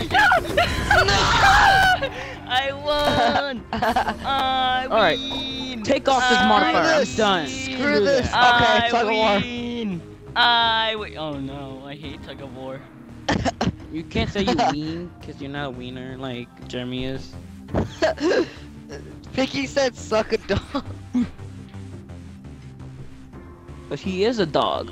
No! I won! I win! Alright, take off this modifier, I'm done. Screw this! Okay, tug of war. I win! Oh no, I hate tug of war. You can't say you ween, because you're not a wiener like Jeremy is. Picky said suck a dog. But he is a dog.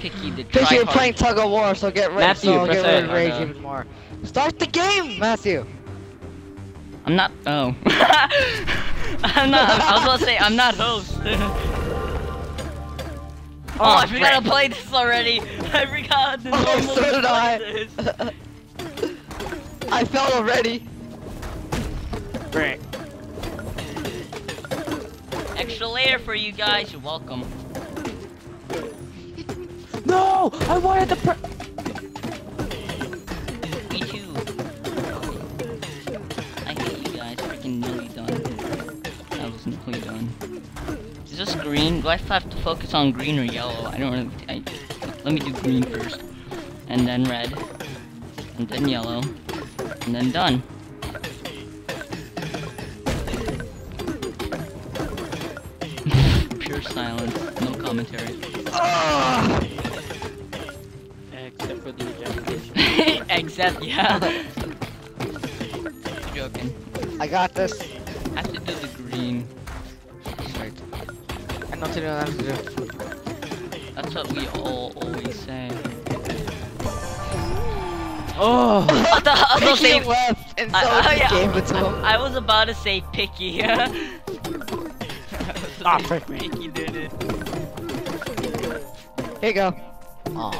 Picky the tripod. You're playing tug of war, so get ready. Matthew, so get ready to rage even more. Start the game, Matthew. I'm not. Oh. I'm not. I was gonna say I'm not host. Oh, I forgot to play this already. I forgot. So did I. I fell already. Great. Extra layer for you guys. You're welcome. No! I wanted the Me too. I hate you guys. Freaking nearly done. I was nearly done. Is this green? Do I have to focus on green or yellow? I don't really. Let me do green first. And then red. And then yellow. And then done. Pure silence. No commentary. Oh! Except for the ejaculation. Except, yeah. Joking. I got this. I have to do the green. Sorry. I know what to do, I have to do. That's what we all always say. Oh! I was left, and so I was about to say picky. Ah, frick me. Picky did it. Here you go. Oh.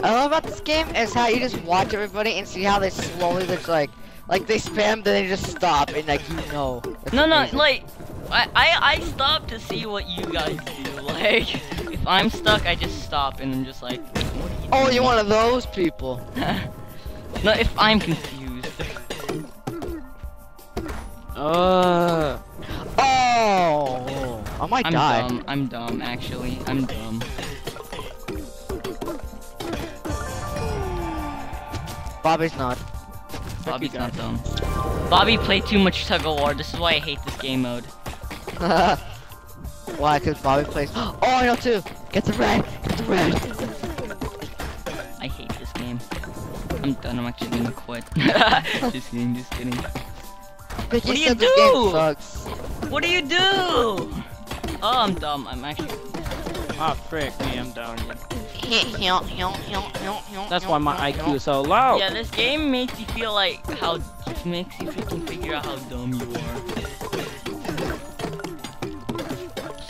I love about this game is how you just watch everybody and see how they slowly just like they spam, then they just stop, and like you know. No, like I stop to see what you guys do. Like if I'm stuck, I just stop and I'm just like. What are you doing? You're one of those people. No, if I'm confused. Oh, I might die. I'm dumb. Actually, I'm dumb. Bobby's not. Bobby's not dumb. Bobby played too much tug of war. This is why I hate this game mode. Why? Because Bobby plays. Oh, I know too. Get the red. Get the red. I hate this game. I'm done. I'm actually gonna quit. Just kidding. Just kidding. What do you do? What do you do? Oh, I'm dumb. I'm actually. Ah, frick me. I'm down here. That's why my IQ is so low. Yeah, this game makes you feel like makes you freaking figure out how dumb you are.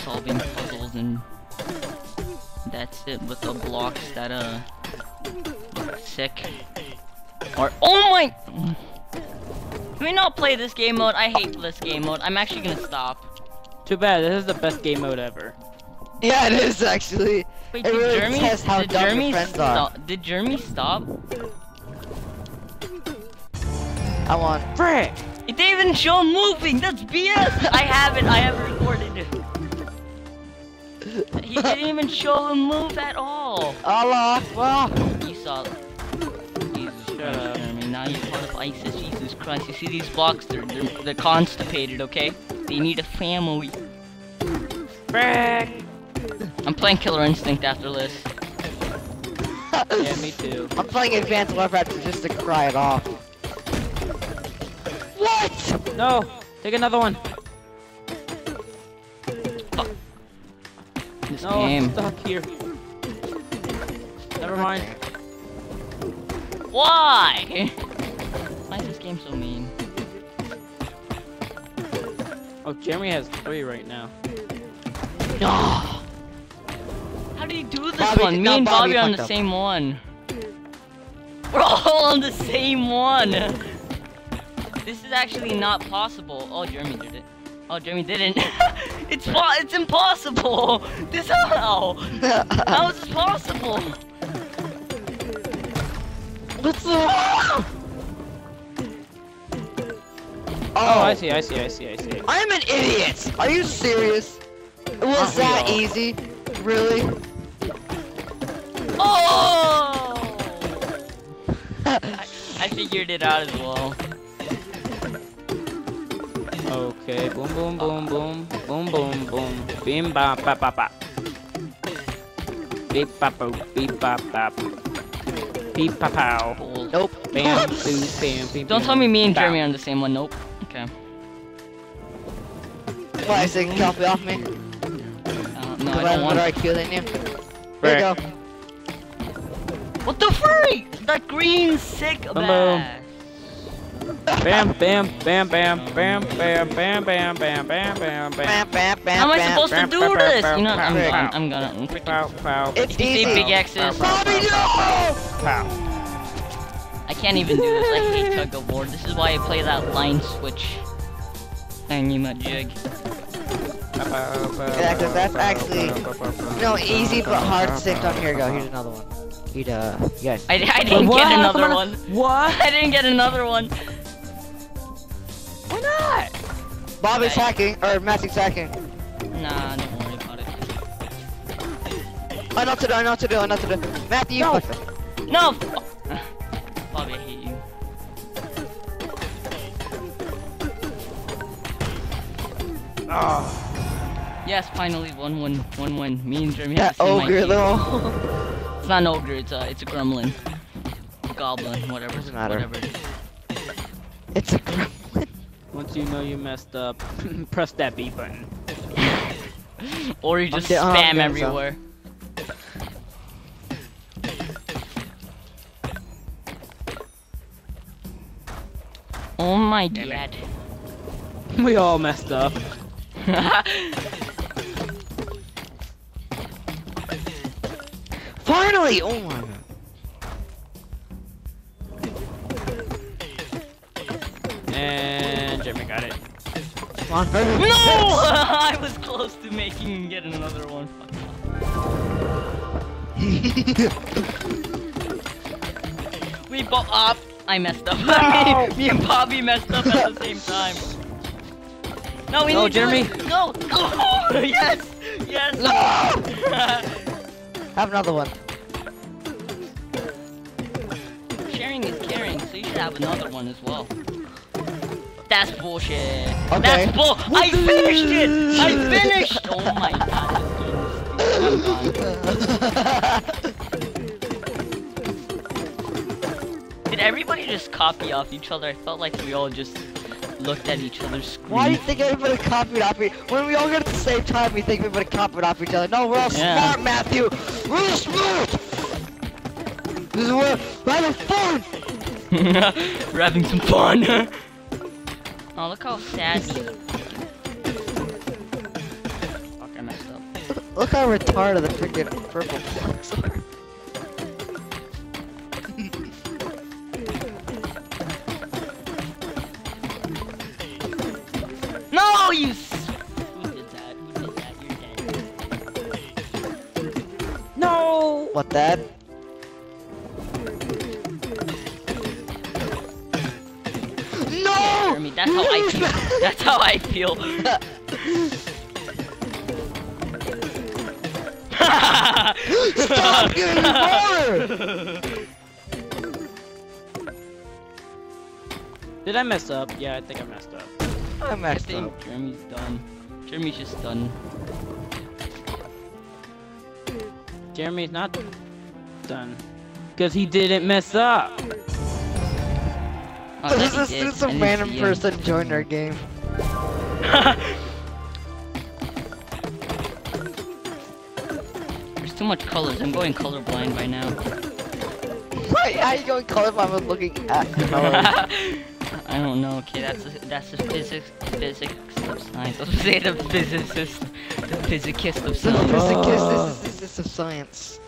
Solving puzzles and that's it with the blocks that look sick. Or oh my! Can we not play this game mode? I hate this game mode. I'm actually gonna stop. Too bad. This is the best game mode ever. Yeah, it is actually. Wait, it really tests how dumb your friends are. Did Jeremy stop? I want frick! It didn't even show moving. That's BS. I haven't recorded it. He didn't even show him move at all. Allah, well. You saw. Jesus Christ, Jeremy. Now you're part of ISIS. Jesus Christ! You see these blocks? They're constipated. Okay? They need a family. Frick! I'm playing Killer Instinct after this. Yeah, me too. I'm playing Advanced Warfare just to cry it off. What? No! Take another one. Fuck. This game. I'm stuck here. Never mind. Why? Why is this game so mean? Oh, Jeremy has 3 right now. No! How do you do this one? Me and Bobby are on the same one. We're all on the same one. This is actually not possible. Oh, Jeremy did it. Oh, Jeremy didn't. It's impossible. This how is this possible? What's the? Oh, I see. I am an idiot. Are you serious? Was that easy? really? Oh! I figured it out as well. Okay, boom, boom, boom, boom, boom, boom, boom, bim, ba, ba, ba, ba. Beep, ba, ba, beep, ba, ba. Beep, ba, pow. Nope. Bam, bam, bam, bam. Don't tell me me and Jeremy are on the same one. Nope. Okay. Why is it copy off me? No, I don't want IQ than you. There you go. What the freak? That green sick bag. Bam, bam, bam, bam, bam, bam, bam, bam, bam, bam, bam, bam. How am I supposed to do this? You know, I'm gonna freaking. It's easy. Big axes. Bobby, no! I can't even do this. I hate tug of war. This is why I play that line switch. Thangy my jig. Yeah, because that's actually no easy but hard to save time. Here you go. Here's another one. He'd, yes. I didn't get another one. What? I didn't get another one. Why not? Bobby's hacking, or Matthew's hacking. Nah, don't worry about it. I know what to do, I know what to do, I know what to do. Matthew, no. No! Bobby, I hate you. Oh. Yes, finally, one win. Me and Jeremy have the same idea. Though. It's not an ogre, it's a gremlin. A goblin, whatever. Doesn't matter. Whatever it is. It's a gremlin. Once you know you messed up, press that B button. Or you just spam everywhere. Oh my god. We all messed up. Finally! Oh my god. And Jeremy got it. Come on, baby. No! I was close to making him get another one. We both up. I messed up. No! Me and Bobby messed up at the same time. No, we need Jeremy. No! Oh, yes! Yes! No! Have another one. Sharing is caring, so you should have another one as well. That's bullshit. Okay. That's bull. I finished it. I finished. Oh my god. Did everybody just copy off each other? I felt like we all just looked at each other's screen. Why do you think everybody copied off each other? When we all get at the same time, we think everybody copied off each other. No, we're all smart, Matthew! We're all smart! This is where we're having fun! We're having some fun! Oh, look how sad he is. Fuck, I messed up. Look how retarded the freaking purple blocks are. No, you who did that? Who did that? You're dead. No! What that? No! Yeah, Jeremy, that's how I feel. That's how I feel. Stop getting bored! Did I mess up? Yeah, I think I messed up. I think Jeremy's done. Jeremy's just done. Jeremy's not done. Because he didn't mess up! Oh, this is a random person joined our game. There's too much colors. I'm going colorblind right now. Wait, how are you going colorblind with looking at colors? I don't know. Okay, that's a physics of science. I was saying the physicist, the physicist of science. The physicist of science.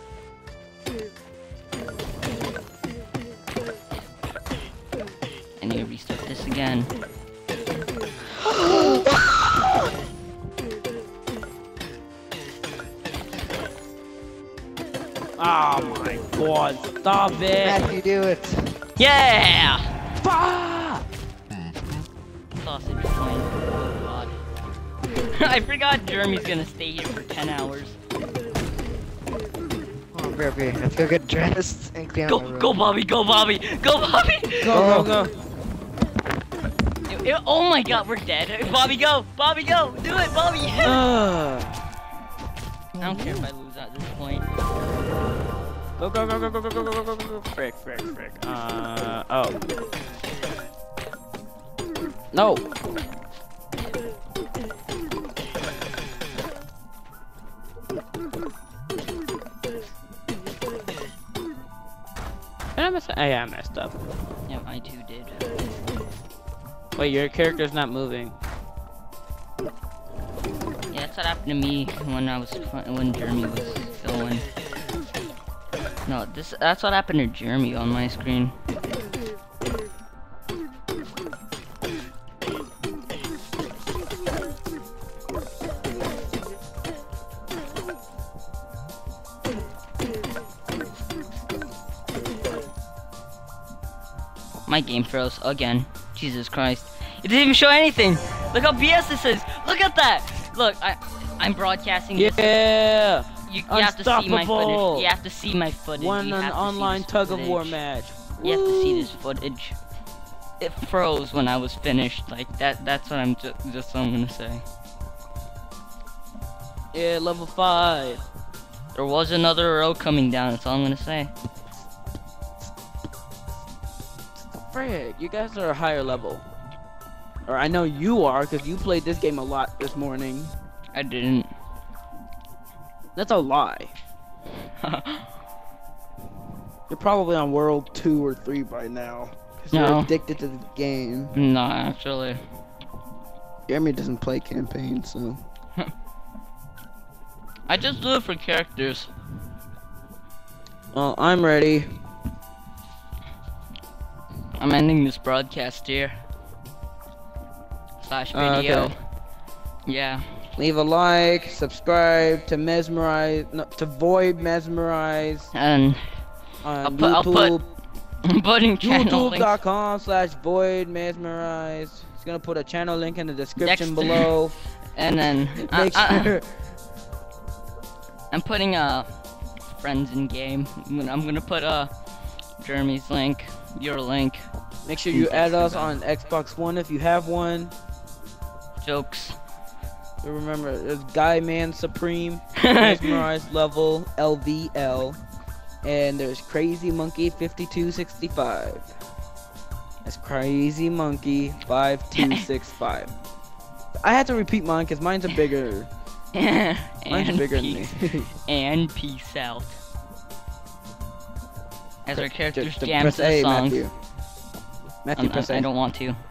I need to restart this again. Oh my god! Stop it! Matthew, do it. Yeah! Sausage point. Oh god. I forgot Jeremy's gonna stay here for 10 hours. Here. Let's go get dressed and clean up my room. Go, Bobby! Go, Bobby! Go, Bobby! Go, go, go! Oh my god, we're dead. Bobby, go! Bobby, go! Do it, Bobby! Yes. I don't care if I lose at this point. Go, go, go, go, go, go, go, go, go, go, go, frick, frick, frick. Oh. No! Did I mess up? Oh, yeah, I messed up. Yeah, I too did. Wait, your character's not moving. Yeah, that's what happened to me when Jeremy was filming. No, that's what happened to Jeremy on my screen. My game froze again. Jesus Christ. It didn't even show anything! Look how BS this is! Look at that! Look, I'm broadcasting this. Yeah! You have to see my footage. You have to see my footage. Won an online tug of war match. You have to see this footage. It froze when I was finished. Like, that's what I'm just what I'm gonna say. Yeah, level 5. There was another row coming down, that's all I'm gonna say. Frick, you guys are a higher level. Or I know you are, because you played this game a lot this morning. I didn't. That's a lie. You're probably on World 2 or 3 by now. Because you're addicted to the game. No, actually. Jeremy doesn't play campaign, so... I just do it for characters. Well, I'm ready. I'm ending this broadcast here. /video. Okay. Yeah. Leave a like, subscribe to Mezmorize, no, to Void Mezmorize. And I'm putting channel links. YouTube.com/Void Mezmorize. It's gonna put a channel link in the description below. And then I'm putting friends in game. I'm gonna put Jeremy's link. Your link. Make sure you add us on Xbox One if you have one. Jokes. Remember, it's Guyman Supreme Mezmorize level LVL, and there's Crazymonkey5265. That's Crazymonkey5265. I had to repeat mine because mine's a bigger. Mine's bigger than me. And peace out. As our characters jam to the song. Matthew, press A. I don't want to.